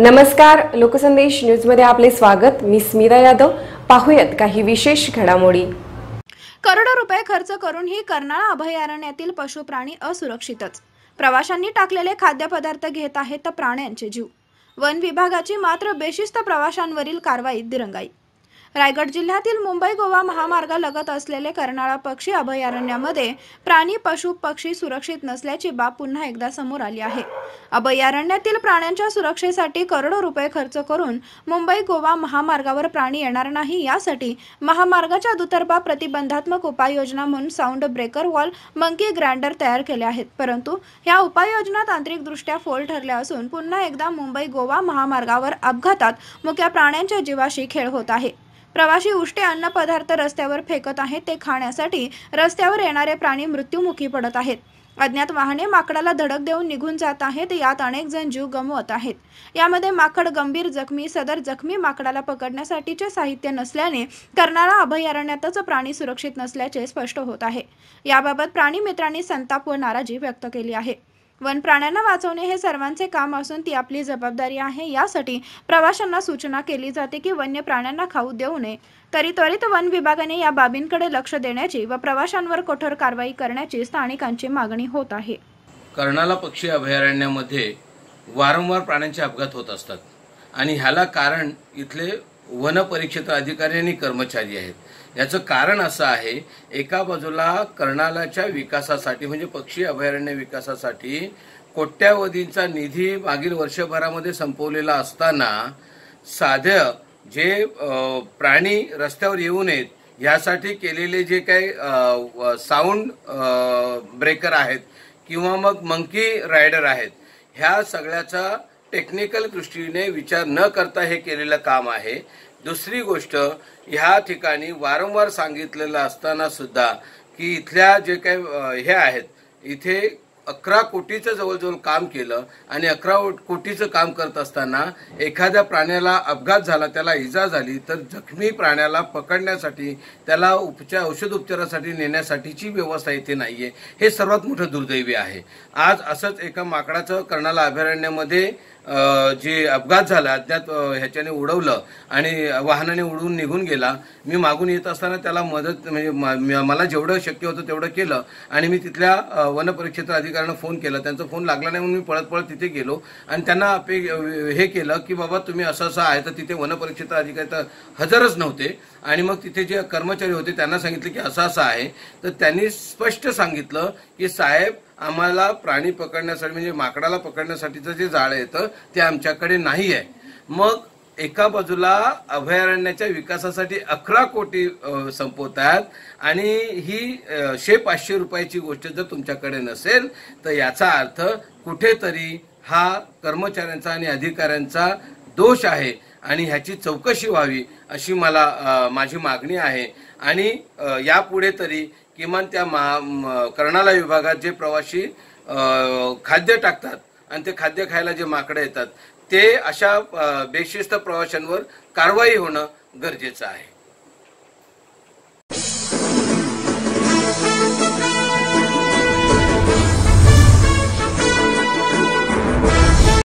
नमस्कार, लोकसंदेश न्यूज मध्ये आपले स्वागत। मी स्मिरा यादव। पाहूयात काही विशेष घडामोडी। करोडो रुपये खर्च करूनही कर्नाळा अभयारण्यातील पशुप्राणी असुरक्षितच। प्रवाशांनी टाकलेले खाद्यपदार्थ घेत आहेत प्राण्यांचे जीव। वन विभागाची मात्र बेशिस्त प्रवाशांवरील कारवाईत दिरंगाई। रायगड जिल्ह्यातील मुंबई गोवा महामार्ग लगत असलेले कर्नाळा पक्षी अभयारण्यामध्ये प्राणी पशु पक्षी सुरक्षित नसल्याची बाब पुन्हा एकदा समोर आली आहे। अभयारण्यातील प्राण्यांच्या सुरक्षेसाठी करोडो रुपये खर्च करून मुंबई गोवा महामार्गावर प्राणी येणार नाही यासाठी महामार्गाच्या दुतर्फा प्रतिबंधात्मक उपाययोजना म्हणून साऊंड ब्रेकर वॉल, मंकी ग्रँडर तयार केले आहेत। परंतु या उपाययोजना तांत्रिकदृष्ट्या फोल ठरल्या असून पुन्हा एकदा मुंबई गोवा महामार्गावर अपघातात मुक्या प्राण्यांच्या जीवाशी खेळ होत आहे। प्रवासी उष्टे अन्न पदार्थ रस्त्यावर फेकत आहेत। ते खाण्यासाठी रस्त्यावर येणारे प्राणी मृत्युमुखी पडत आहेत। अज्ञात वाहने माकडाला धडक देऊन निघून जात आहेत। यात अनेक जण जीव गमवत आहेत। यामध्ये माकड गंभीर जखमी, सदर जखमी माकडाला पकडण्यासाठीचे साहित्य नसल्याने कर्नाळा अभयारण्यातच प्राणी सुरक्षित नसल्याचे स्पष्ट होत आहे। याबाबत प्राणी मित्रांनी संताप व नाराजी व्यक्त केली आहे। वन प्राण्यांना वाचवणे हे सर्वांचे काम असून ती आपली जबाबदारी आहे। यासाठी प्रवाशांना सूचना केली जाते की वन्य प्राण्यांना खाऊ देऊ नये। तरी त्वरित वन विभागाने या बाबींकडे लक्ष देण्याची व प्रवाशांवर कठोर कारवाई करण्याची स्थानिकांची मागणी होत आहे। कर्नाळा पक्षी अभयारण्यामध्ये वारंवार प्राण्यांचे अपघात होत असतात आणि ह्याला कारण इथले वन परिक्षेत्र अधिकारी आणि कर्मचारी आहेत। याचं कारण असं आहे, एका बाजूला कर्नाळाच्या विकासासाठी म्हणजे पक्षी अभयारण्य विकासासाठी कोट्यावधींचा निधी मागील वर्षभरामध्ये संपवलेला असताना साधे जे प्राणी रस्त्यावर येऊ नयेत यासाठी केलेले जे काही साऊंड ब्रेकर आहेत किंवा मग मंकी रायडर आहेत, ह्या सगळ्याचा टेक्निकल दृष्टीने विचार न करता हे केलेलं काम आहे। दुसरी गोष्ट, ह्या ठिकाणी वारंवार सांगितलेलं असताना सुद्धा की इथल्या जे काही हे आहेत, इथे 11 कोटीचं जवळजवळ काम केलं आणि 11 कोटीचं काम करत असताना एखाद्या प्राण्याला अपघात झाला, त्याला इजा झाली तर जखमी प्राण्याला पकडण्यासाठी, त्याला औषधोपचारासाठी नेण्यासाठीची व्यवस्था इथे नाही आहे। हे सर्वात मोठं दुर्दैवी आहे। आज असंच एका माकडाचं कर्नाळा अभयारण्यामध्ये जे अपघात झाला, त्यात ह्याच्याने उडवलं आणि वाहनाने उडवून निघून गेला। मी मागून येत असताना त्याला मदत म्हणजे मला जेवढं शक्य होतं तेवढं केलं आणि मी तिथल्या वनपरिक्षेत्र अधिकाऱ्यांना फोन केला। त्यांचा फोन लागला नाही म्हणून मी पळत पळत तिथे गेलो आणि त्यांना हे केलं की बाबा तुम्ही असं असं आहे, तर तिथे वनपरिक्षेत्र अधिकारी तर हजरच नव्हते आणि मग तिथे जे कर्मचारी होते त्यांना सांगितलं की असं असं आहे, तर त्यांनी स्पष्ट सांगितलं की साहेब आम्हाला प्राणी पकडण्यासाठी म्हणजे माकडाला पकडण्यासाठीचं जे जाळं येतं ते आमच्याकडे नाही आहे। मग एका बाजूला अभयारण्याच्या विकासासाठी 11 कोटी संपवतात आणि ही 100-500 रुपयाची गोष्ट जर तुमच्याकडे नसेल तर याचा अर्थ कुठेतरी हा कर्मचाऱ्यांचा आणि अधिकाऱ्यांचा दोष आहे आणि ह्याची चौकशी व्हावी अशी मला माझी मागणी आहे। आणि यापुढे तरी किमान त्या कर्नाळा विभागात जे प्रवासी खाद्य टाकतात आणि ते खाद्य खायला जे माकडं येतात ते अशा बेशिस्त प्रवाशांवर कारवाई होणं गरजेचं आहे।